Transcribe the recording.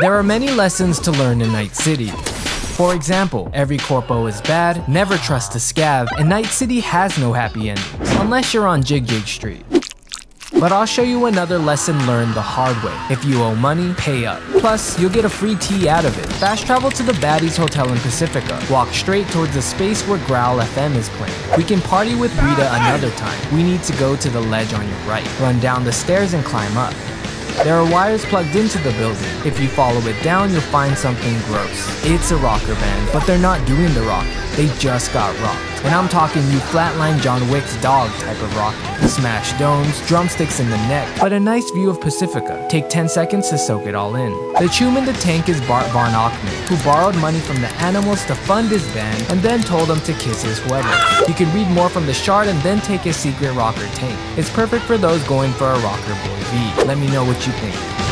There are many lessons to learn in Night City. For example, every corpo is bad, never trust a scav, and Night City has no happy endings, unless you're on Jig Jig Street. But I'll show you another lesson learned the hard way. If you owe money, pay up. Plus, you'll get a free tea out of it. Fast travel to the Baddies Hotel in Pacifica. Walk straight towards the space where Growl FM is playing. We can party with Rita another time. We need to go to the ledge on your right. Run down the stairs and climb up. There are wires plugged into the building. If you follow it down, you'll find something gross. It's a rocker band, but they're not doing the rock. They just got rocked. And I'm talking you flatline John Wick's dog type of rock. Smash domes, drumsticks in the neck, but a nice view of Pacifica. Take 10 seconds to soak it all in. The chum in the tank is Bart von Ochman, who borrowed money from the Animals to fund his band and then told them to kiss his wedding. You can read more from the shard and then take his secret rocker tank. It's perfect for those going for a rocker boy V. Let me know what you think.